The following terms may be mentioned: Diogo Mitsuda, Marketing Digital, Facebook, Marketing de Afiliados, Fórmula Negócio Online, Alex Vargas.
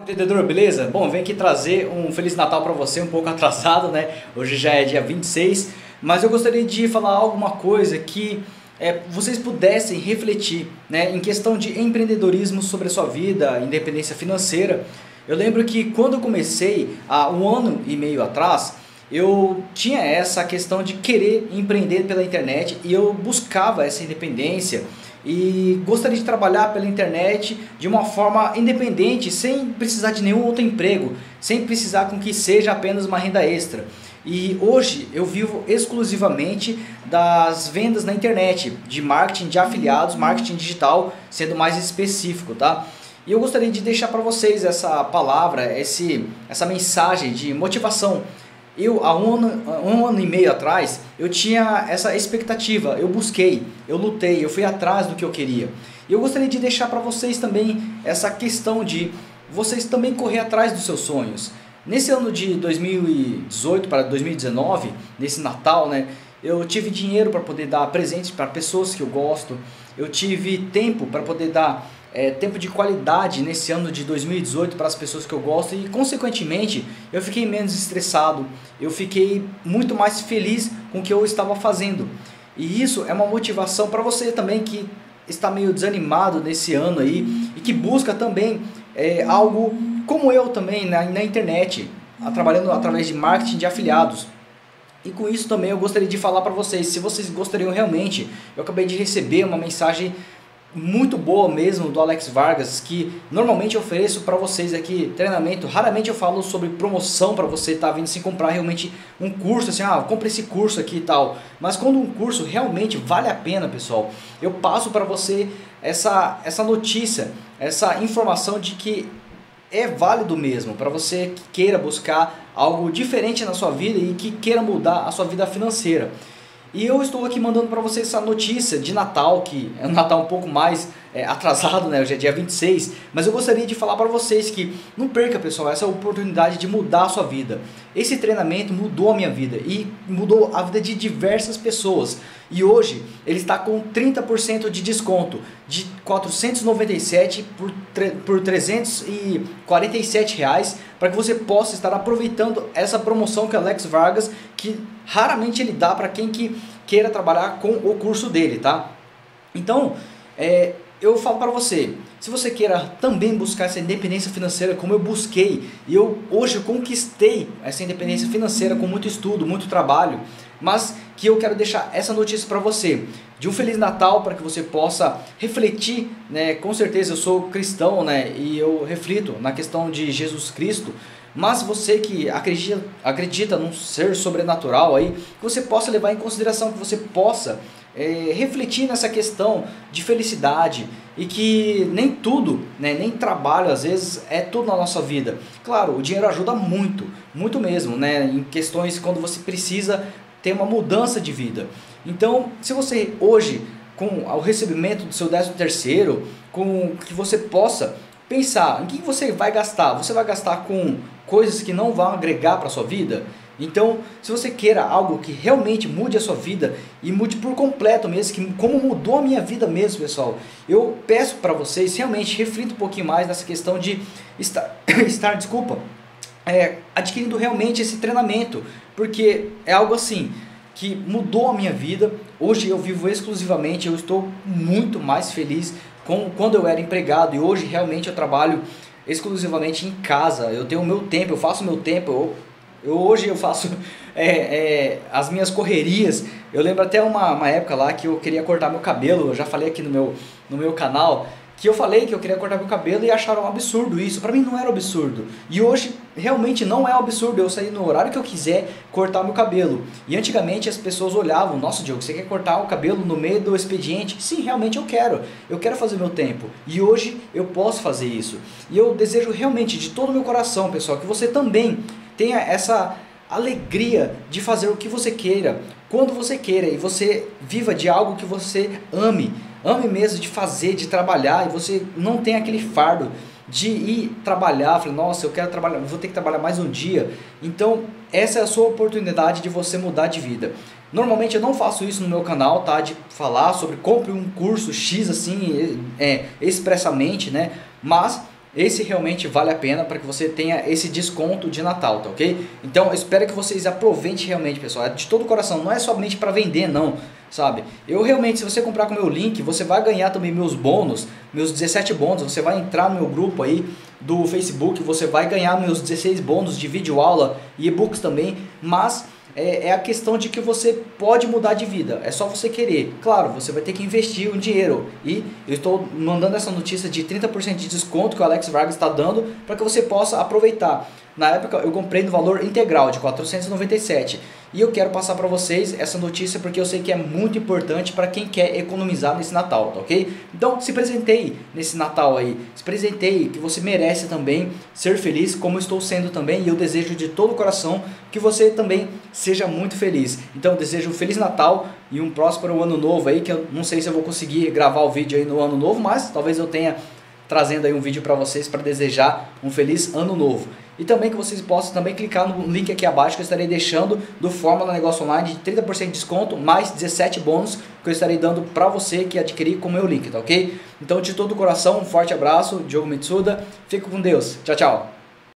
Entendedor, beleza? Bom, vem aqui trazer um Feliz Natal para você, um pouco atrasado, né? Hoje já é dia 26, mas eu gostaria de falar alguma coisa que vocês pudessem refletir, né? Em questão de empreendedorismo sobre a sua vida, independência financeira. Eu lembro que quando eu comecei, há um ano e meio atrás, eu tinha essa questão de querer empreender pela internet e eu buscava essa independência e gostaria de trabalhar pela internet de uma forma independente, sem precisar de nenhum outro emprego, sem precisar com que seja apenas uma renda extra. E hoje eu vivo exclusivamente das vendas na internet, de marketing de afiliados, marketing digital, sendo mais específico, tá? E eu gostaria de deixar para vocês essa palavra, essa mensagem de motivação. Eu, há um ano e meio atrás, eu tinha essa expectativa, eu busquei, eu lutei, eu fui atrás do que eu queria. E eu gostaria de deixar para vocês também essa questão de vocês também correr atrás dos seus sonhos. Nesse ano de 2018 para 2019, nesse Natal, né, eu tive dinheiro para poder dar presentes para pessoas que eu gosto, eu tive tempo para poder dar tempo de qualidade nesse ano de 2018 para as pessoas que eu gosto e, consequentemente, eu fiquei menos estressado, eu fiquei muito mais feliz com o que eu estava fazendo. E isso é uma motivação para você também que está meio desanimado nesse ano aí e que busca também algo como eu também na internet, trabalhando através de marketing de afiliados. E com isso também eu gostaria de falar para vocês, se vocês gostariam realmente, eu acabei de receber uma mensagem muito boa mesmo do Alex Vargas, que normalmente eu ofereço para vocês aqui treinamento, raramente eu falo sobre promoção para você estar vindo se comprar realmente um curso, assim, ah, compra esse curso aqui e tal, mas quando um curso realmente vale a pena, pessoal, eu passo para você essa notícia, essa informação de que é válido mesmo para você que queira buscar algo diferente na sua vida e que queira mudar a sua vida financeira. E eu estou aqui mandando para vocês essa notícia de Natal, que é um Natal um pouco mais atrasado, né? Hoje é dia 26, mas eu gostaria de falar para vocês que não perca, pessoal, essa oportunidade de mudar a sua vida. Esse treinamento mudou a minha vida e mudou a vida de diversas pessoas. E hoje ele está com 30% de desconto, de R$ 497 por R$ 347 reais, para que você possa estar aproveitando essa promoção que Alex Vargas, que raramente ele dá para quem que queira trabalhar com o curso dele, tá? Então, eu falo para você, se você queira também buscar essa independência financeira como eu busquei, e hoje eu conquistei essa independência financeira com muito estudo, muito trabalho, mas que eu quero deixar essa notícia para você, de um Feliz Natal para que você possa refletir, né? Com certeza eu sou cristão, né? E eu reflito na questão de Jesus Cristo, mas você que acredita num ser sobrenatural aí, que você possa levar em consideração, que você possa refletir nessa questão de felicidade e que nem tudo, né, nem trabalho às vezes é tudo na nossa vida. Claro, o dinheiro ajuda muito, muito mesmo, né, em questões quando você precisa ter uma mudança de vida. Então, se você hoje, com o recebimento do seu 13º, com que você possa pensar em que você vai gastar. Você vai gastar com coisas que não vão agregar para sua vida? Então, se você queira algo que realmente mude a sua vida e mude por completo mesmo, que como mudou a minha vida mesmo, pessoal, eu peço para vocês realmente reflitam um pouquinho mais nessa questão de estar adquirindo realmente esse treinamento, porque é algo assim que mudou a minha vida. Hoje eu vivo exclusivamente, eu estou muito mais feliz com quando eu era empregado e hoje realmente eu trabalho exclusivamente em casa. Eu tenho o meu tempo, eu faço o meu tempo, hoje eu faço as minhas correrias. Eu lembro até uma época lá que eu queria cortar meu cabelo, eu já falei aqui no meu canal, que eu falei que eu queria cortar meu cabelo e acharam um absurdo isso. Pra mim não era um absurdo. E hoje realmente não é um absurdo eu sair no horário que eu quiser cortar meu cabelo. E antigamente as pessoas olhavam, nossa Diogo, você quer cortar o cabelo no meio do expediente? Sim, realmente eu quero fazer meu tempo. E hoje eu posso fazer isso. E eu desejo realmente de todo o meu coração, pessoal, que você também tenha essa alegria de fazer o que você queira, quando você queira, e você viva de algo que você ame. Ame mesmo de fazer, de trabalhar, e você não tem aquele fardo de ir trabalhar, falar, nossa, eu quero trabalhar, vou ter que trabalhar mais um dia. Então, essa é a sua oportunidade de você mudar de vida. Normalmente eu não faço isso no meu canal, tá? De falar sobre compre um curso X assim, expressamente, né? Mas esse realmente vale a pena para que você tenha esse desconto de Natal, tá ok? Então espero que vocês aproveitem realmente, pessoal, é de todo o coração, não é somente para vender não, sabe? Eu realmente, se você comprar com o meu link, você vai ganhar também meus bônus, meus 17 bônus, você vai entrar no meu grupo aí do Facebook, você vai ganhar meus 16 bônus de videoaula e e-books também, mas... é a questão de que você pode mudar de vida, é só você querer. Claro, você vai ter que investir o dinheiro. E eu estou mandando essa notícia de 30% de desconto que o Alex Vargas está dando para que você possa aproveitar. Na época eu comprei no valor integral de 497 e eu quero passar para vocês essa notícia porque eu sei que é muito importante para quem quer economizar nesse Natal, tá ok? Então se presenteie nesse Natal aí, se presenteie que você merece também ser feliz como eu estou sendo também, e eu desejo de todo o coração que você também seja muito feliz. Então eu desejo um Feliz Natal e um próspero Ano Novo aí, que eu não sei se eu vou conseguir gravar o vídeo aí no Ano Novo, mas talvez eu tenha trazendo aí um vídeo para vocês para desejar um Feliz Ano Novo. E também que vocês possam também clicar no link aqui abaixo que eu estarei deixando do Fórmula Negócio Online de 30% de desconto mais 17 bônus que eu estarei dando para você que adquirir com o meu link, tá ok? Então de todo o coração, um forte abraço, Diogo Mitsuda, fico com Deus, tchau, tchau!